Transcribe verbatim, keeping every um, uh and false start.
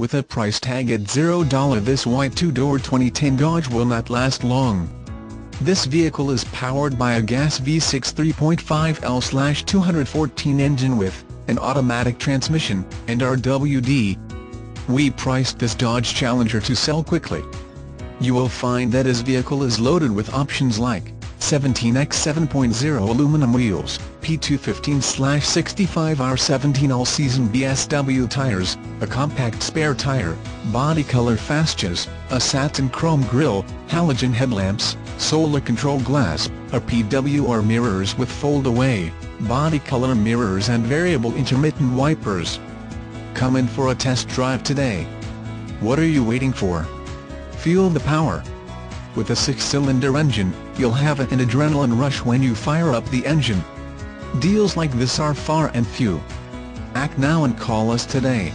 With a price tag at zero dollars, this white two-door twenty ten Dodge will not last long. This vehicle is powered by a gas V six three point five L two hundred fourteen engine with an automatic transmission and R W D. We priced this Dodge Challenger to sell quickly. You will find that this vehicle is loaded with options like seventeen by seven point zero aluminum wheels, P two fifteen sixty-five R seventeen all-season B S W tires, a compact spare tire, body color fascias, a satin chrome grille, halogen headlamps, solar control glass, a P W R mirrors with fold-away, body color mirrors and variable intermittent wipers. Come in for a test drive today. What are you waiting for? Feel the power. With a six-cylinder engine, you'll have an adrenaline rush when you fire up the engine. Deals like this are far and few. Act now and call us today.